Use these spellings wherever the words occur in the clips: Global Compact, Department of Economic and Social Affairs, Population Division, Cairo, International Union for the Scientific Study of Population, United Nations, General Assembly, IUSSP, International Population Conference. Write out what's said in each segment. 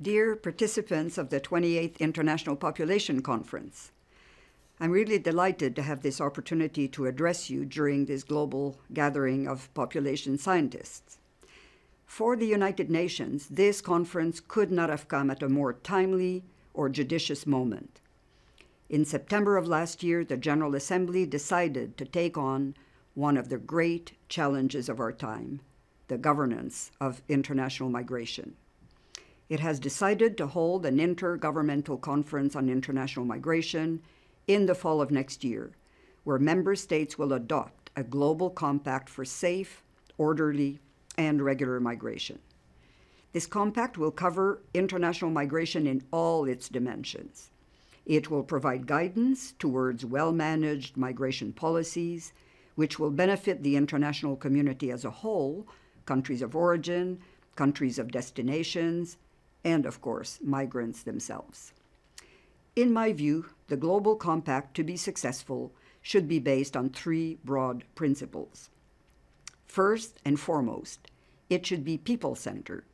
Dear participants of the 28th International Population Conference, I'm really delighted to have this opportunity to address you during this global gathering of population scientists. For the United Nations, this conference could not have come at a more timely or judicious moment. In September of last year, the General Assembly decided to take on one of the great challenges of our time, the governance of international migration. It has decided to hold an intergovernmental conference on international migration in the fall of next year, where member states will adopt a global compact for safe, orderly, and regular migration. This compact will cover international migration in all its dimensions. It will provide guidance towards well-managed migration policies, which will benefit the international community as a whole, countries of origin, countries of destinations, and, of course, migrants themselves. In my view, the Global Compact, to be successful, should be based on three broad principles. First and foremost, it should be people-centered.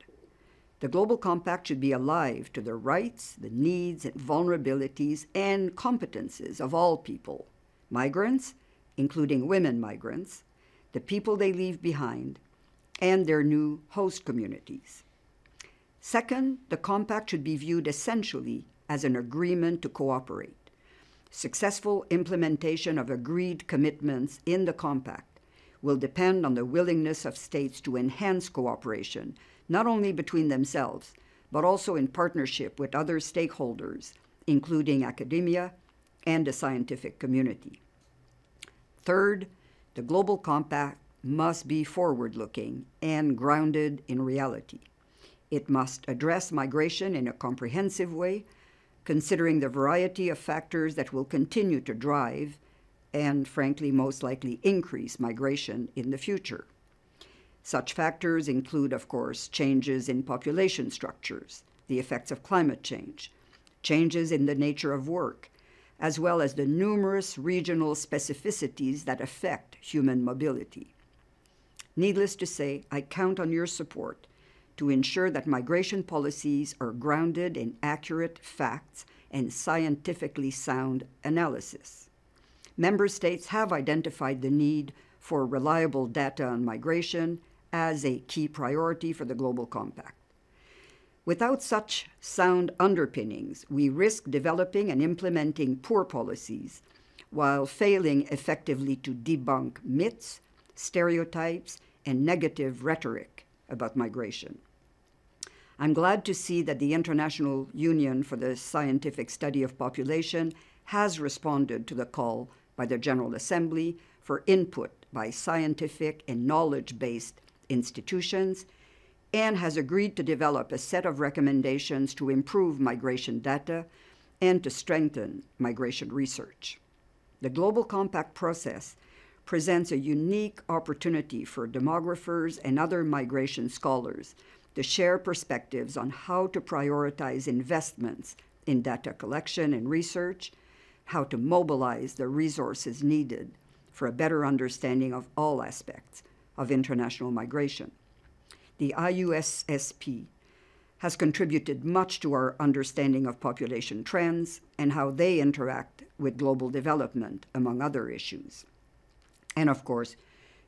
The Global Compact should be alive to the rights, the needs, and vulnerabilities and competences of all people, migrants, including women migrants, the people they leave behind, and their new host communities. Second, the Compact should be viewed essentially as an agreement to cooperate. Successful implementation of agreed commitments in the Compact will depend on the willingness of states to enhance cooperation, not only between themselves, but also in partnership with other stakeholders, including academia and the scientific community. Third, the Global Compact must be forward-looking and grounded in reality. It must address migration in a comprehensive way, considering the variety of factors that will continue to drive and, frankly, most likely increase migration in the future. Such factors include, of course, changes in population structures, the effects of climate change, changes in the nature of work, as well as the numerous regional specificities that affect human mobility. Needless to say, I count on your support to ensure that migration policies are grounded in accurate facts and scientifically sound analysis. Member states have identified the need for reliable data on migration as a key priority for the Global Compact. Without such sound underpinnings, we risk developing and implementing poor policies while failing effectively to debunk myths, stereotypes, and negative rhetoric about migration. I'm glad to see that the International Union for the Scientific Study of Population has responded to the call by the General Assembly for input by scientific and knowledge-based institutions, and has agreed to develop a set of recommendations to improve migration data and to strengthen migration research. The Global Compact process presents a unique opportunity for demographers and other migration scholars to share perspectives on how to prioritize investments in data collection and research, how to mobilize the resources needed for a better understanding of all aspects of international migration. The IUSSP has contributed much to our understanding of population trends and how they interact with global development, among other issues. And of course,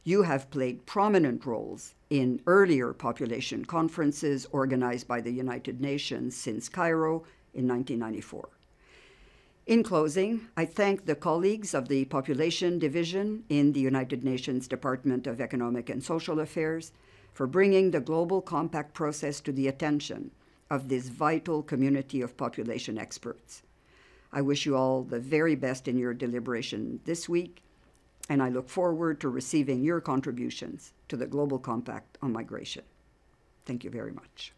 you have played prominent roles in earlier population conferences organized by the United Nations since Cairo in 1994. In closing, I thank the colleagues of the Population Division in the United Nations Department of Economic and Social Affairs for bringing the Global Compact process to the attention of this vital community of population experts. I wish you all the very best in your deliberation this week, and I look forward to receiving your contributions to the Global Compact on migration. Thank you very much.